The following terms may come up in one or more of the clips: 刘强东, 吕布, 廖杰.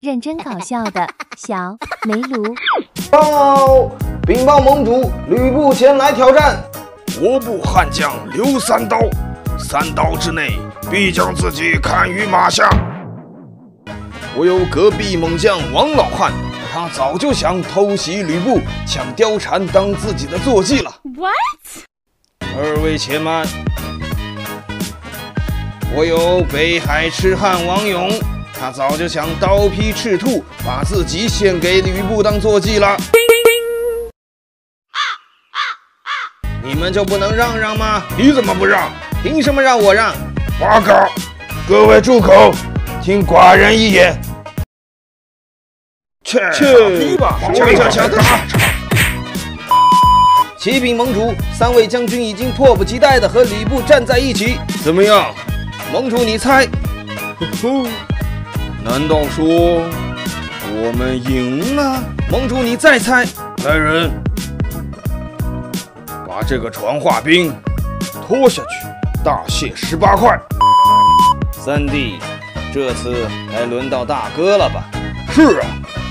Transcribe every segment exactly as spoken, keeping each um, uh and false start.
认真搞笑的小煤炉。报！禀报盟主，吕布前来挑战。我部悍将刘三刀，三刀之内必将自己砍于马下。我有隔壁猛将王老汉，他早就想偷袭吕布，抢貂蝉当自己的坐骑了。What？ 二位且慢，我有北海痴汉王勇，他早就想刀劈赤兔，把自己献给吕布当坐骑了。你们就不能让让吗？你怎么不让？凭什么让我让？报告，各位住口，听寡人一言。去去吧，抢抢抢打！ 启禀盟主，三位将军已经迫不及待地和吕布站在一起。怎么样，盟主你猜？呵呵，难道说我们赢了？盟主你再猜。来人，把这个传话兵拖下去，大卸十八块。三弟，这次该轮到大哥了吧？是啊，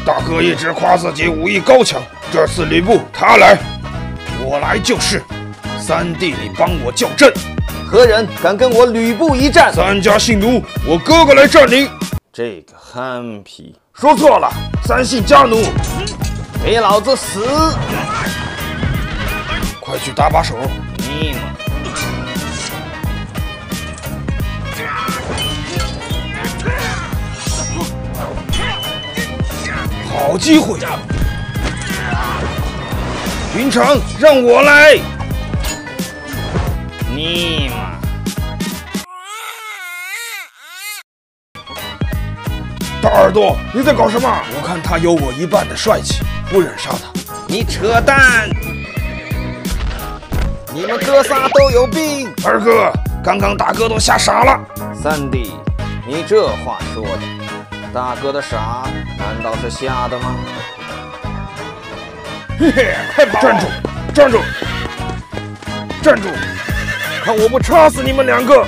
大哥一直夸自己武艺高强，这次吕布他来。 我来就是，三弟，你帮我叫阵。何人敢跟我吕布一战？三家姓奴，我哥哥来占领。这个憨皮说错了，三姓家奴，给老子死！快去搭把手。你妈！好机会！ 云长，让我来！你妈！大耳朵，你在搞什么？我看他有我一半的帅气，不忍杀他。你扯淡！你们哥仨都有病！二哥，刚刚大哥都吓傻了。三弟，你这话说的，大哥的傻难道是瞎的吗？ 嘿嘿，快跑！站住！站住！站住！看我不插死你们两个！